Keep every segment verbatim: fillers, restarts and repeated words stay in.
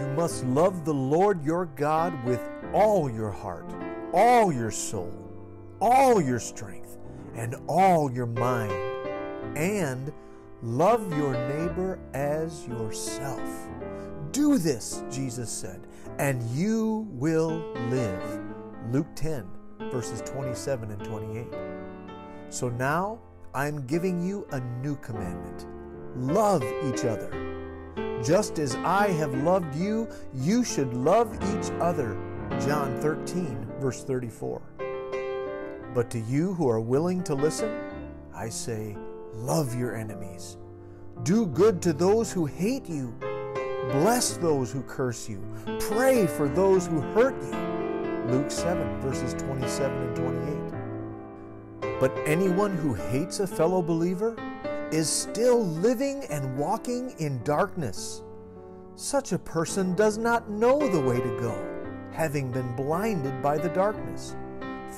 You must love the Lord your God with all your heart, all your soul, all your strength, and all your mind, and love your neighbor as yourself. Do this, Jesus said, and you will live. Luke ten, verses twenty-seven and twenty-eight. So now I'm giving you a new commandment. Love each other. Just as I have loved you, you should love each other. John thirteen, verse thirty-four. But to you who are willing to listen, I say, love your enemies. Do good to those who hate you. Bless those who curse you. Pray for those who hurt you. Luke seven, verses twenty-seven and twenty-eight. But anyone who hates a fellow believer is still living and walking in darkness. Such a person does not know the way to go, having been blinded by the darkness.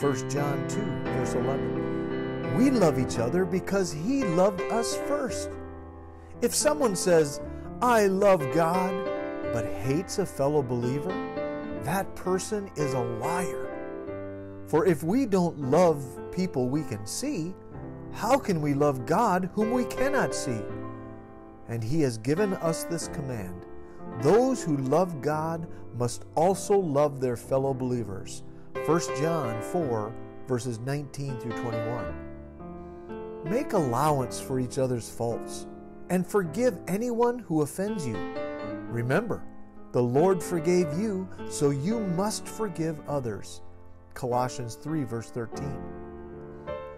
First John two, verse eleven. We love each other because He loved us first. If someone says, I love God, but hates a fellow believer, that person is a liar. For if we don't love people we can see, how can we love God whom we cannot see? And He has given us this command. Those who love God must also love their fellow believers. First John four, verses nineteen through twenty-one. Make allowance for each other's faults and forgive anyone who offends you. Remember, the Lord forgave you, so you must forgive others. Colossians three, verse thirteen.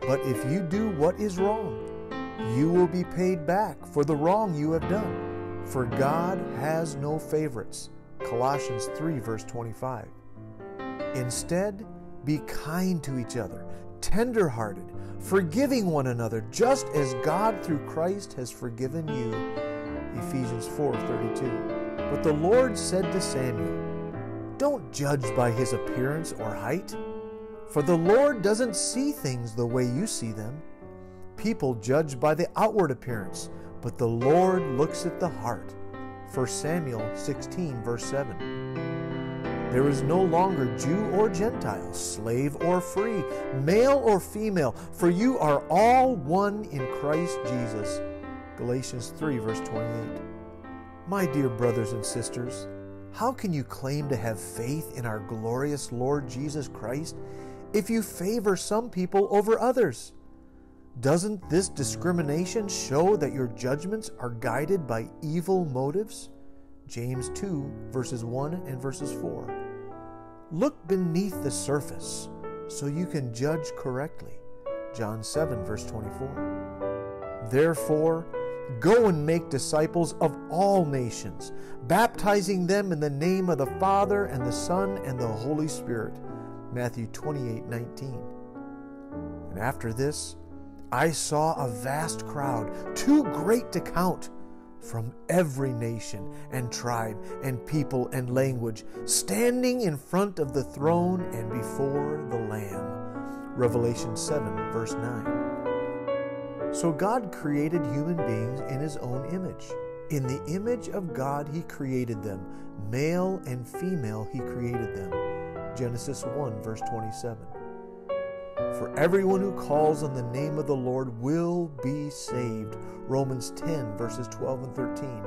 But if you do what is wrong, you will be paid back for the wrong you have done. For God has no favorites. Colossians three, verse twenty-five. Instead, be kind to each other, tender-hearted, forgiving one another, just as God through Christ has forgiven you. Ephesians four, thirty-two. But the Lord said to Samuel, don't judge by his appearance or height, for the Lord doesn't see things the way you see them. People judge by the outward appearance, but the Lord looks at the heart. First Samuel sixteen, verse seven. There is no longer Jew or Gentile, slave or free, male or female, for you are all one in Christ Jesus. Galatians three, verse twenty-eight. My dear brothers and sisters, how can you claim to have faith in our glorious Lord Jesus Christ if you favor some people over others? Doesn't this discrimination show that your judgments are guided by evil motives? James two, verses one and verses four. Look beneath the surface so you can judge correctly. John seven, verse twenty-four. Therefore, go and make disciples of all nations, baptizing them in the name of the Father and the Son and the Holy Spirit. Matthew twenty-eight, nineteen. And after this, I saw a vast crowd, too great to count, from every nation and tribe and people and language, standing in front of the throne and before the Lamb. Revelation seven, verse nine. So God created human beings in His own image. In the image of God He created them. Male and female He created them. Genesis one, verse twenty-seven. For everyone who calls on the name of the Lord will be saved. Romans ten, verses twelve and thirteen.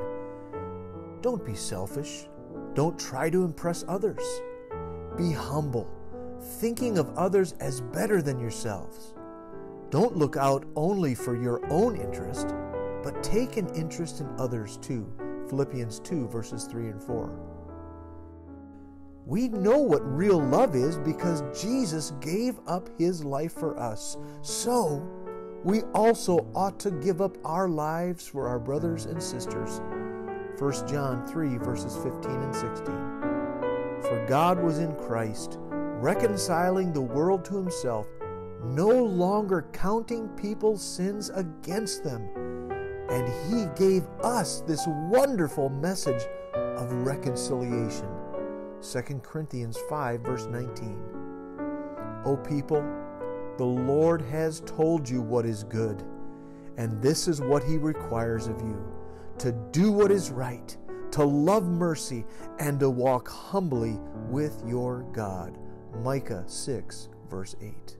Don't be selfish. Don't try to impress others. Be humble, thinking of others as better than yourselves. Don't look out only for your own interest, but take an interest in others too. Philippians two, verses three and four. We know what real love is because Jesus gave up His life for us. So we also ought to give up our lives for our brothers and sisters. First John three, verses fifteen and sixteen. For God was in Christ, reconciling the world to Himself, no longer counting people's sins against them. And He gave us this wonderful message of reconciliation. Second Corinthians five, verse nineteen. O people, the Lord has told you what is good, and this is what He requires of you, to do what is right, to love mercy, and to walk humbly with your God. Micah six, verse eight.